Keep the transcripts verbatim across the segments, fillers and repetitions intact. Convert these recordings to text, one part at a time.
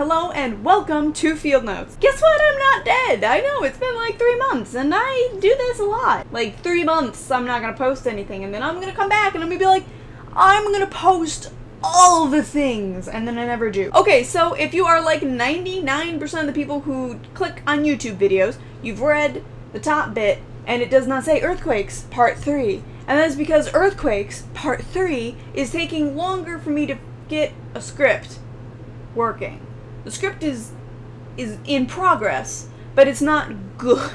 Hello and welcome to Field Notes. Guess what? I'm not dead! I know, it's been like three months and I do this a lot. Like three months I'm not gonna post anything and then I'm gonna come back and I'm gonna be like, I'm gonna post all the things and then I never do. Okay, so if you are like ninety-nine percent of the people who click on YouTube videos, you've read the top bit and it does not say Earthquakes Part three. And that's because Earthquakes Part three is taking longer for me to get a script working. The script is is in progress, but it's not good.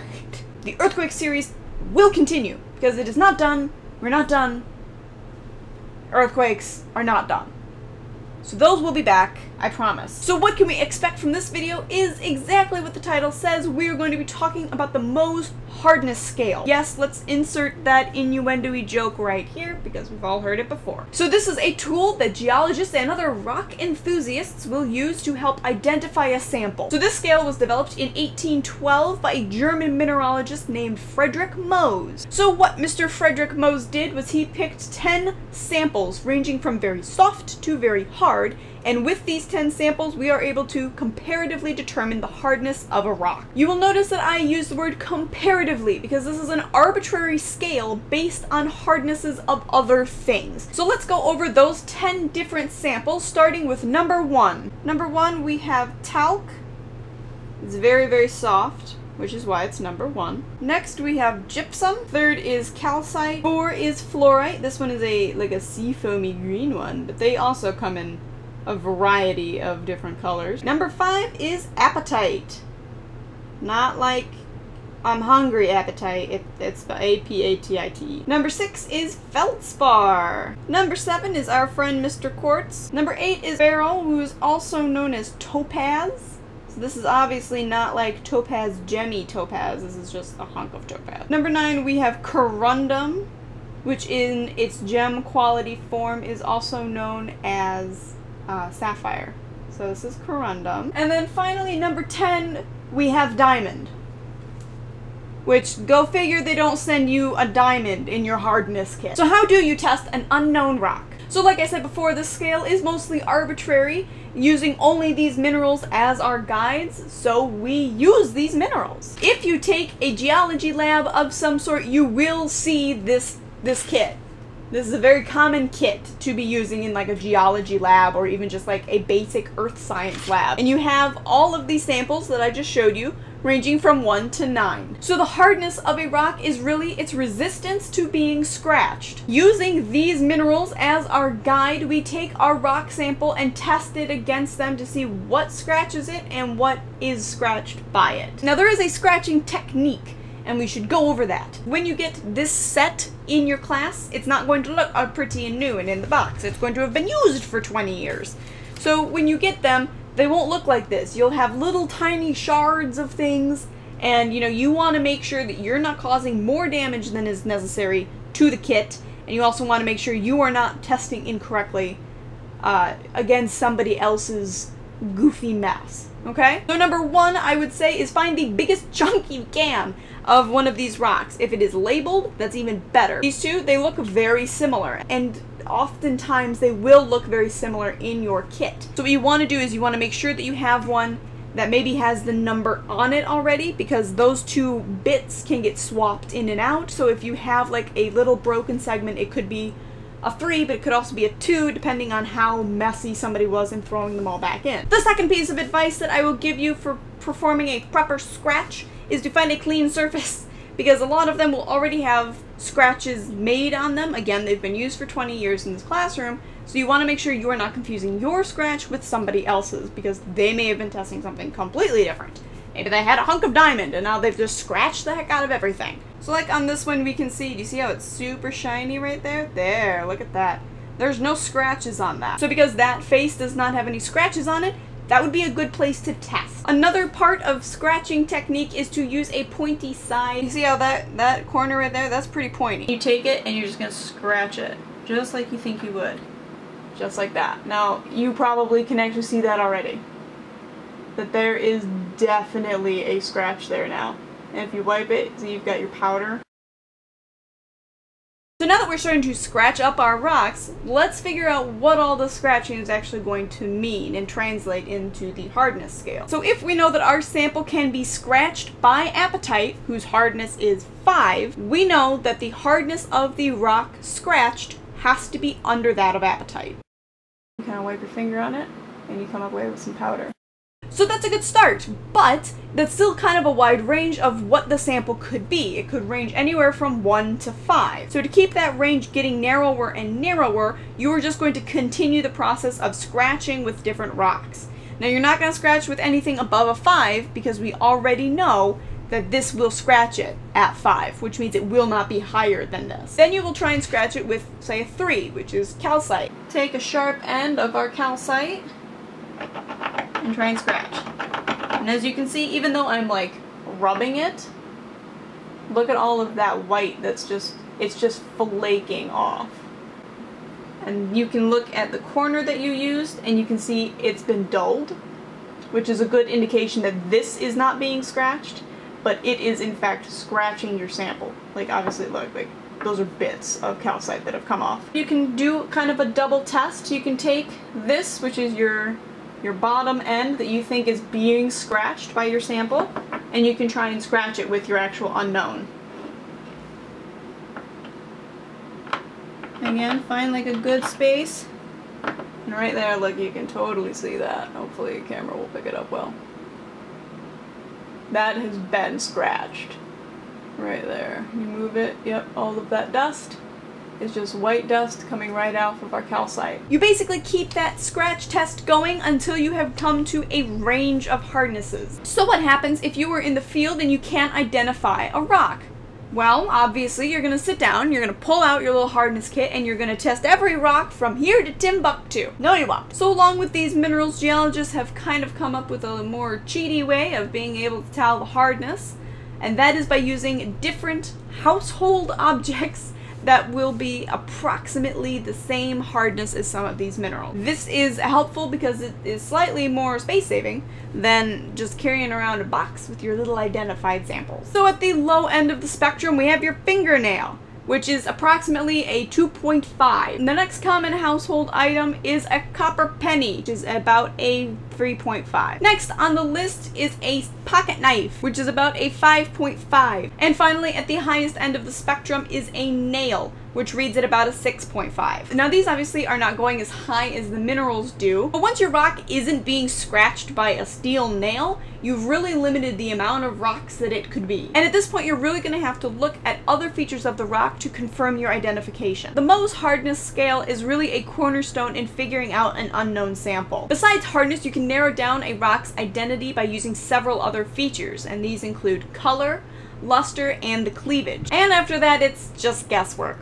The Earthquake series will continue, because it is not done, we're not done, earthquakes are not done. So those will be back, I promise. So what can we expect from this video is exactly what the title says. We are going to be talking about the Mohs hardness scale. Yes, let's insert that innuendo-y joke right here because we've all heard it before. So this is a tool that geologists and other rock enthusiasts will use to help identify a sample. So this scale was developed in eighteen twelve by a German mineralogist named Friedrich Mohs. So what Mister Friedrich Mohs did was he picked ten samples ranging from very soft to very hard. And with these ten samples, we are able to comparatively determine the hardness of a rock. You will notice that I use the word comparatively because this is an arbitrary scale based on hardnesses of other things. So let's go over those ten different samples, starting with number one. Number one, we have talc. It's very, very soft, which is why it's number one. Next we have gypsum, third is calcite, four is fluorite. This one is a like a sea foamy green one, but they also come in a variety of different colors. Number five is apatite. Not like I'm hungry appetite, it, it's A P A T I T E. Number six is feldspar. Number seven is our friend Mister Quartz. Number eight is beryl, who is also known as topaz. This is obviously not like topaz, gemmy topaz. This is just a hunk of topaz. Number nine, we have corundum, which in its gem quality form is also known as uh, sapphire. So this is corundum. And then finally, number ten, we have diamond. Which, go figure, they don't send you a diamond in your hardness kit. So how do you test an unknown rock? So like I said before, this scale is mostly arbitrary, using only these minerals as our guides, so we use these minerals. If you take a geology lab of some sort, you will see this, this kit. This is a very common kit to be using in like a geology lab or even just like a basic earth science lab. And you have all of these samples that I just showed you, ranging from one to nine. So the hardness of a rock is really its resistance to being scratched. Using these minerals as our guide, we take our rock sample and test it against them to see what scratches it and what is scratched by it. Now there is a scratching technique, and we should go over that. When you get this set in your class, it's not going to look all pretty and new and in the box. It's going to have been used for twenty years. So when you get them, they won't look like this. You'll have little tiny shards of things, and you know, you want to make sure that you're not causing more damage than is necessary to the kit, and you also want to make sure you are not testing incorrectly uh, against somebody else's goofy mess, okay? So number one, I would say, is find the biggest chunk you can of one of these rocks. If it is labeled, that's even better. These two, they look very similar, and oftentimes they will look very similar in your kit. So what you want to do is you want to make sure that you have one that maybe has the number on it already, because those two bits can get swapped in and out. So if you have like a little broken segment, it could be a three, but it could also be a two, depending on how messy somebody was in throwing them all back in. The second piece of advice that I will give you for performing a proper scratch is to find a clean surface, because a lot of them will already have scratches made on them. Again, they've been used for twenty years in this classroom, so you want to make sure you are not confusing your scratch with somebody else's, because they may have been testing something completely different. Maybe they had a hunk of diamond and now they've just scratched the heck out of everything. So like on this one we can see, do you see how it's super shiny right there? There, look at that. There's no scratches on that. So because that face does not have any scratches on it, that would be a good place to test. Another part of scratching technique is to use a pointy side. You see how that, that corner right there, that's pretty pointy. You take it and you're just gonna scratch it, just like you think you would. Just like that. Now, you probably can actually see that already. That there is definitely a scratch there now. And if you wipe it, so you've got your powder. So now that we're starting to scratch up our rocks, let's figure out what all the scratching is actually going to mean and translate into the hardness scale. So if we know that our sample can be scratched by apatite, whose hardness is five, we know that the hardness of the rock scratched has to be under that of apatite. You kind of wipe your finger on it, and you come away with some powder. So that's a good start, but that's still kind of a wide range of what the sample could be. It could range anywhere from one to five. So to keep that range getting narrower and narrower, you're just going to continue the process of scratching with different rocks. Now you're not going to scratch with anything above a five because we already know that this will scratch it at five, which means it will not be higher than this. Then you will try and scratch it with, say, a three, which is calcite. Take a sharp end of our calcite and try and scratch. And as you can see, even though I'm like rubbing it, look at all of that white that's just, it's just flaking off. And you can look at the corner that you used and you can see it's been dulled, which is a good indication that this is not being scratched, but it is in fact scratching your sample. Like obviously look, like those are bits of calcite that have come off. You can do kind of a double test. You can take this, which is your your bottom end that you think is being scratched by your sample, and you can try and scratch it with your actual unknown. Again, find like a good space, and right there, look, you can totally see that. Hopefully the camera will pick it up well. That has been scratched. Right there. You move it, yep, all of that dust. It's just white dust coming right off of our calcite. You basically keep that scratch test going until you have come to a range of hardnesses. So what happens if you were in the field and you can't identify a rock? Well, obviously you're gonna sit down, you're gonna pull out your little hardness kit, and you're gonna test every rock from here to Timbuktu. No you won't. So along with these minerals, geologists have kind of come up with a more cheaty way of being able to tell the hardness, and that is by using different household objects that will be approximately the same hardness as some of these minerals. This is helpful because it is slightly more space-saving than just carrying around a box with your little identified samples. So at the low end of the spectrum, we have your fingernail, which is approximately a two point five. The next common household item is a copper penny, which is about a three point five. Next on the list is a pocket knife, which is about a five point five. And finally, at the highest end of the spectrum is a nail, which reads at about a six point five. Now these obviously are not going as high as the minerals do, but once your rock isn't being scratched by a steel nail, you've really limited the amount of rocks that it could be. And at this point, you're really gonna have to look at other features of the rock to confirm your identification. The Mohs hardness scale is really a cornerstone in figuring out an unknown sample. Besides hardness, you can narrow down a rock's identity by using several other features, and these include color, luster, and the cleavage. And after that, it's just guesswork.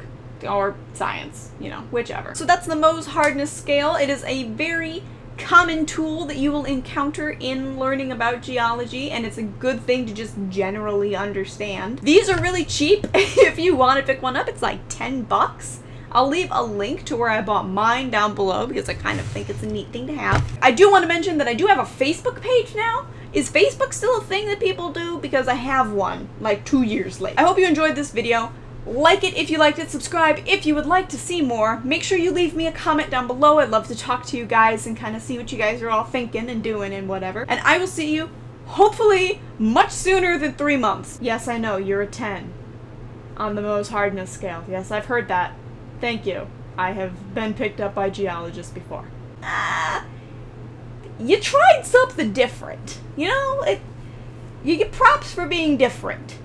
Or science, you know, whichever. So that's the Mohs hardness scale. It is a very common tool that you will encounter in learning about geology, and it's a good thing to just generally understand. These are really cheap. If you want to pick one up, it's like ten bucks. I'll leave a link to where I bought mine down below because I kind of think it's a neat thing to have. I do want to mention that I do have a Facebook page now. Is Facebook still a thing that people do? Because I have one like two years late. I hope you enjoyed this video. Like it if you liked it, subscribe if you would like to see more. Make sure you leave me a comment down below. I'd love to talk to you guys and kind of see what you guys are all thinking and doing and whatever. And I will see you, hopefully, much sooner than three months. Yes, I know, you're a ten on the Mohs hardness scale. Yes, I've heard that. Thank you. I have been picked up by geologists before. Ah, you tried something different. You know, it, you get props for being different.